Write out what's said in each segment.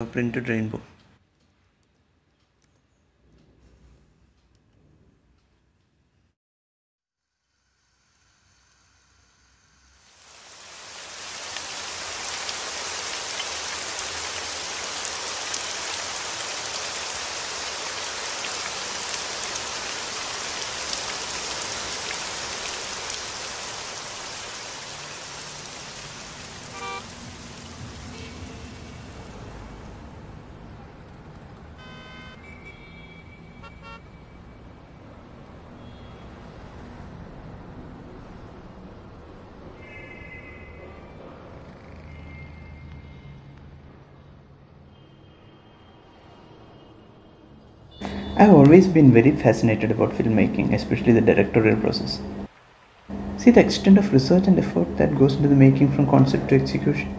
a printed rainbow. I've always been very fascinated about filmmaking, especially the directorial process. See the extent of research and effort that goes into the making from concept to execution.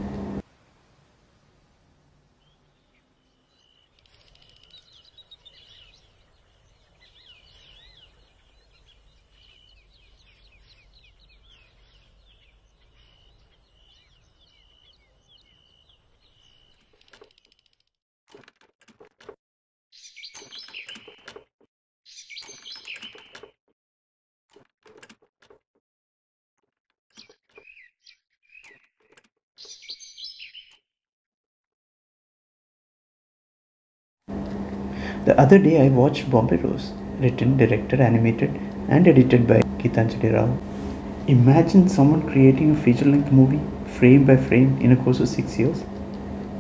The other day I watched Bombay Rose, written, directed, animated and edited by Gitanjali Rao. Imagine someone creating a feature-length movie, frame by frame, in a course of 6 years.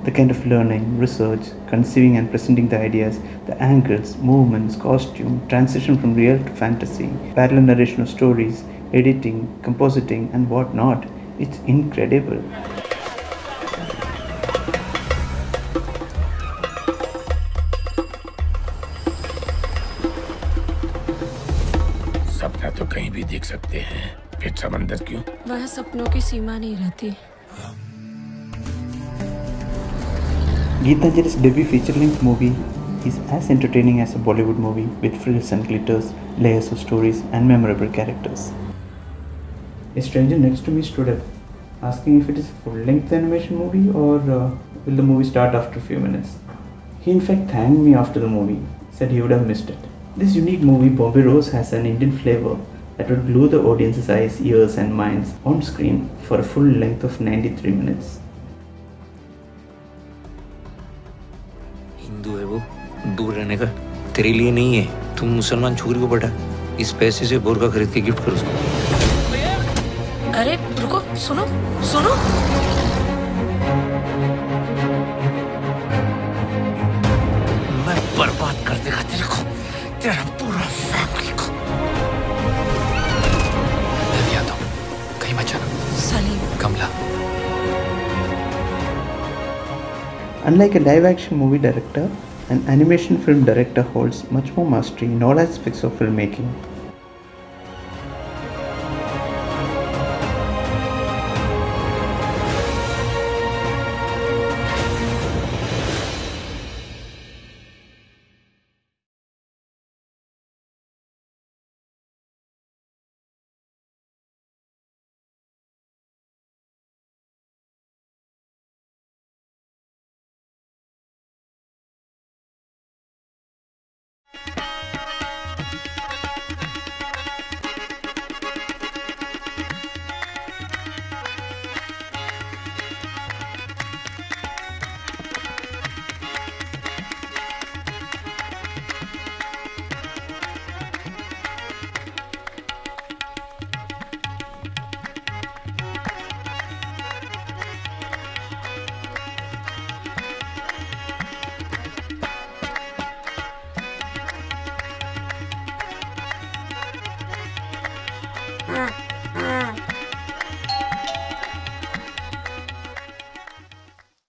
The kind of learning, research, conceiving and presenting the ideas, the angles, movements, costume, transition from real to fantasy, parallel narration of stories, editing, compositing and whatnot. It's incredible. सपना तो कहीं भी देख सकते हैं, फिर समंदर क्यों? वह सपनों की सीमा नहीं रहती। Gitanjali's debut feature-length movie is as entertaining as a Bollywood movie with frills and glitters, layers of stories and memorable characters. A stranger next to me stood up, asking if it is a full-length animation movie or will the movie start after a few minutes. He in fact thanked me after the movie, said he would have missed it. This unique movie, Bombay Rose, has an Indian flavor that will glue the audience's eyes, ears and minds on screen for a full length of 93 minutes. Hindu है वो, दूर रहने का तेरे लिए नहीं है। तुम मुसलमान छोरी को बेटा इस पैसे से बुर्का खरीद के गिफ्ट करो उसको। अरे रुको, सुनो, सुनो। मैं बर्बाद कर देगा तेरे को। तेरा पूरा फैमिली को। मैं आता हूँ, कहीं मत जाना। सलीम, कमला। Unlike a live-action movie director, an animation film director holds much more mastery in all aspects of filmmaking.